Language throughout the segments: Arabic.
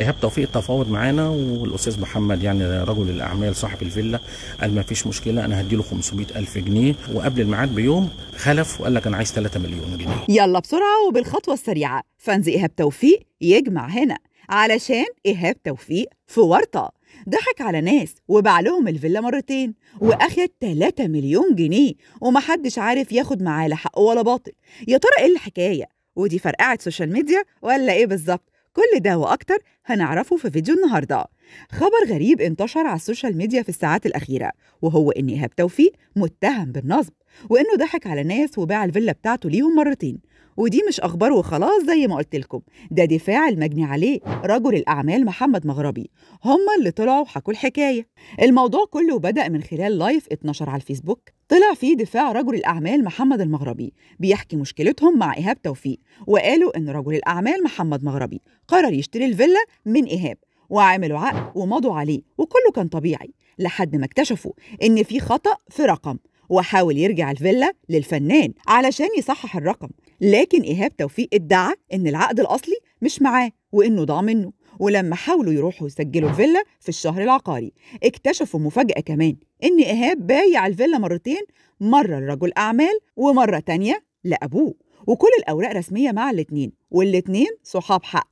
إيهاب توفيق تفاوض معانا، والاستاذ محمد يعني رجل الاعمال صاحب الفيلا قال ما فيش مشكله، انا هديله 500,000 جنيه، وقبل الميعاد بيوم خلف وقال لك انا عايز 3 مليون جنيه. يلا بسرعه وبالخطوه السريعه، فانز إيهاب توفيق يجمع هنا، علشان إيهاب توفيق في ورطه، ضحك على ناس وباع لهم الفيلا مرتين واخد 3 مليون جنيه ومحدش عارف ياخد معاه لا حق ولا باطل. يا ترى ايه الحكايه؟ ودي فرقعه سوشيال ميديا ولا ايه بالظبط؟ كل ده وأكتر هنعرفه في فيديو النهاردة. خبر غريب انتشر على السوشيال ميديا في الساعات الأخيرة، وهو إن إيهاب توفيق متهم بالنصب، وإنه ضحك على ناس وباع الفيلا بتاعته ليهم مرتين. ودي مش أخبار وخلاص زي ما قلت لكم، ده دفاع المجني عليه رجل الأعمال محمد مغربي، هما اللي طلعوا وحكوا الحكاية. الموضوع كله بدأ من خلال لايف اتنشر على الفيسبوك، طلع فيه دفاع رجل الأعمال محمد المغربي بيحكي مشكلتهم مع إيهاب توفيق، وقالوا إن رجل الأعمال محمد مغربي قرر يشتري الفيلا من إيهاب، وعملوا عقد ومضوا عليه وكله كان طبيعي، لحد ما اكتشفوا إن في خطأ في رقم، وحاول يرجع الفيلا للفنان علشان يصحح الرقم، لكن إيهاب توفيق ادعى إن العقد الأصلي مش معاه وإنه ضاع منه. ولما حاولوا يروحوا يسجلوا الفيلا في الشهر العقاري، اكتشفوا مفاجأة كمان إن إيهاب بايع الفيلا مرتين، مرة لرجل أعمال ومرة تانية لأبوه، وكل الأوراق رسمية مع الاتنين، والاتنين صحاب حق.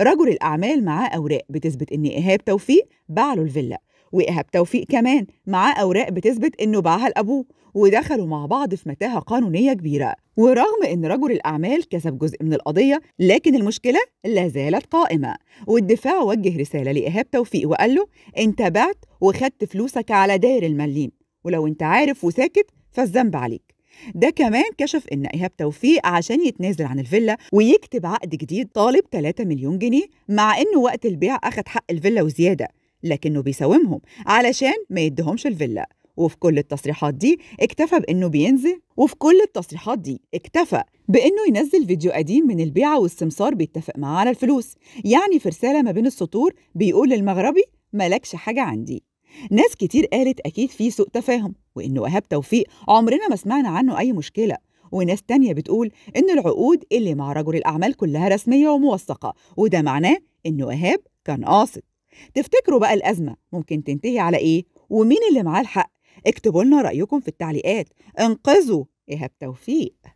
رجل الأعمال معاه أوراق بتثبت إن إيهاب توفيق باع له الفيلا، وإيهاب توفيق كمان معاه أوراق بتثبت إنه باعها لأبوه، ودخلوا مع بعض في متاهة قانونية كبيرة. ورغم إن رجل الأعمال كسب جزء من القضية، لكن المشكلة لا زالت قائمة، والدفاع وجه رسالة لإيهاب توفيق وقال له أنت بعت وخدت فلوسك على داير المليم، ولو أنت عارف وساكت فالذنب عليك. ده كمان كشف إن إيهاب توفيق عشان يتنازل عن الفيلا ويكتب عقد جديد طالب 3 مليون جنيه، مع إنه وقت البيع أخد حق الفيلا وزيادة، لكنه بيساومهم علشان ما يدهمش الفيلا. وفي كل التصريحات دي اكتفى بانه بينزل، وفي كل التصريحات دي اكتفى بانه ينزل فيديو قديم من البيعه والسمسار بيتفق معاه على الفلوس، يعني في رساله ما بين السطور بيقول للمغربي مالكش حاجه عندي. ناس كتير قالت اكيد في سوء تفاهم، وانه إيهاب توفيق عمرنا ما سمعنا عنه اي مشكله، وناس تانية بتقول ان العقود اللي مع رجل الاعمال كلها رسميه وموثقه، وده معناه انه إيهاب كان قاصد. تفتكروا بقى الازمه ممكن تنتهي على ايه؟ ومين اللي معاه الحق؟ اكتبوا لنا رأيكم في التعليقات، انقذوا إيهاب توفيق.